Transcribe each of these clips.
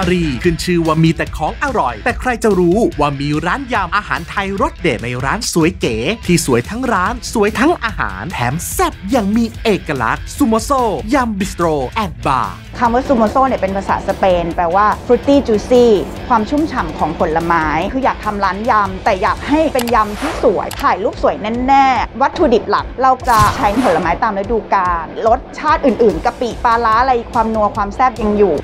ารีขึ้นชื่อว่ามีแต่ของอร่อยแต่ใครจะรู้ว่ามีร้านยำอาหารไทยรสเด็ดในร้านสวยเก๋ที่สวยทั้งร้านสวยทั้งอาหารแถมแซ่บอย่างมีเอกลักษณ์ซูโมโซยำบิสโตรแอนด์บาร์คำว่าซูโมโซเนี่ยเป็นภาษาสเปนแปลว่า fruity juicy ความชุ่มฉ่ำของผลไม้คืออยากทำร้านยำแต่อยากให้เป็นยำที่สวยถ่ายรูปสวยแน่ๆวัตถุดิบหลักเราจะใช้ผลไม้ตามฤดูกาลรสชาติอื่นๆกะปิปลาร้าอะไรความนัวความแซ่บยังอยู่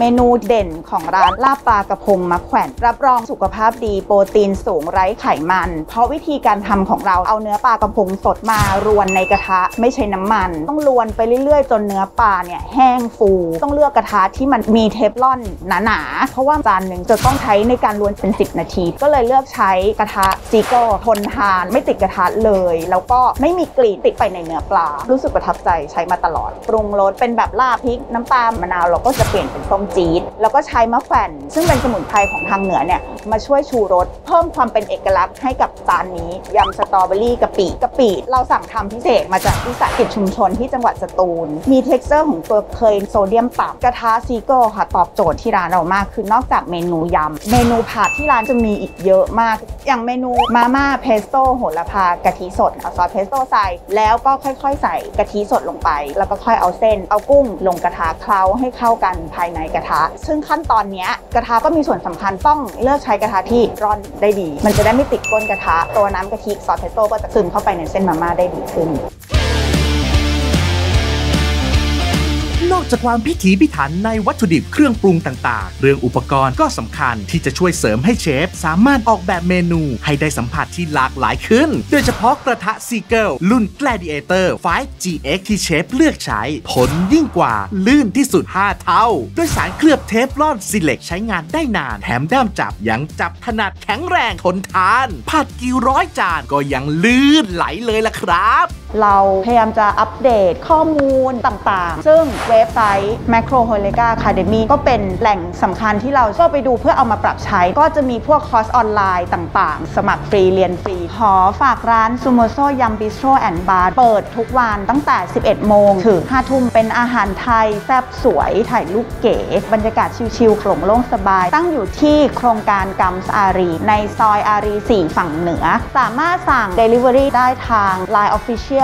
เมนูเด่นของร้านลาบปลากระพงมะแขวนรับรองสุขภาพดีโปรตีนสูงไร้ไขมันเพราะวิธีการทำของเราเอาเนื้อปลากระพงสดมารวนในกระทะไม่ใช้น้ำมันต้องรวนไปเรื่อยๆจนเนื้อปลาเนี่ยแห้งฟูต้องเลือกกระทะที่มันมีเทฟลอนหนาๆเพราะว่าจานหนึ่งจะต้องใช้ในการรวนเป็น10นาทีก็เลยเลือกใช้กระทะ Seagull ทนทานไม่ติดกระทะเลยแล้วก็ไม่มีกลิ่นติดไปในเนื้อปลารู้สึกประทับใจใช้มาตลอดปรุงรสเป็นแบบลาบพริกน้ำปลามะนาวเราก็จะเปลี่ยนเป็นส้มจี๊ดแล้วก็ใช้มะแขวนซึ่งเป็นสมุนไพรของทางเหนือเนี่ยมาช่วยชูรสเพิ่มความเป็นเอกลักษณ์ให้กับจานนี้ยำสตรอเบอรี่กะปิเราสั่งทำพิเศษมาจากวิสาหกิจชุมชนที่จังหวัดสตูลมีเท็กเจอร์ของตัวเคยโซเดียมต่ำกระทะซีโก้ค่ะตอบโจทย์ที่ร้านเรามากคือนอกจากเมนูยำเมนูผัดที่ร้านจะมีอีกเยอะมากอย่างเมนูมาม่าเพสโต้โหระพากะทิสดเอาซอสเพสโต้ใส่แล้วก็ค่อยๆใส่กะทิสดลงไปแล้วก็ค่อยเอาเส้นเอากุ้งลงกระทะเคล้าให้เข้ากันภายในกระทะซึ่งขั้นตอนนี้กระทะก็มีส่วนสำคัญต้องเลือกใช้กระทะที่ร่อนได้ดีมันจะได้ไม่ติดก้นกระทะตัวน้ำกะทิซอสเพสโต้ก็จะซึมเข้าไปในเส้นมาม่าได้ดีขึ้นนอกจากความพิถีพิถันในวัตถุดิบเครื่องปรุงต่างๆเรื่องอุปกรณ์ก็สำคัญที่จะช่วยเสริมให้เชฟสามารถออกแบบเมนูให้ได้สัมผัสที่หลากหลายขึ้นโดยเฉพาะกระทะ Seagull รุ่น Gladiator 5GX ที่เชฟเลือกใช้ทนยิ่งกว่าลื่นที่สุด5เท่าโดยสารเคลือบเทฟลอนซิเล็กใช้งานได้นานแถมด้ามจับยังจับถนัดแข็งแรงทนทานผัดกี่ร้อยจานก็ยังลื่นไหลเลยล่ะครับเราพยายามจะอัปเดตข้อมูลต่างๆซึ่งเว็บไซต์ Macro HoReCa Academy ก็เป็นแหล่งสำคัญที่เราก็ไปดูเพื่อเอามาปรับใช้ก็จะมีพวกคอร์สออนไลน์ต่างๆสมัครฟรีเรียนฟรีขอฝากร้านซูโมโซยำบิสโตรแอนด์บาร์เปิดทุกวันตั้งแต่ 11 โมงถึง 5 ทุ่มเป็นอาหารไทยแซ่บสวยถ่ายรูปเก๋บรรยากาศชิลๆโปร่งโล่งสบายตั้งอยู่ที่โครงการกัมส์อารีในซอยอารี 4 ฝั่งเหนือสามารถสั่ง Delivery ได้ทาง Line Official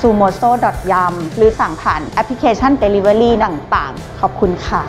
@sumoso.yam หรือสั่งผ่านแอปพลิเคชัน Delivery ต่างๆขอบคุณค่ะ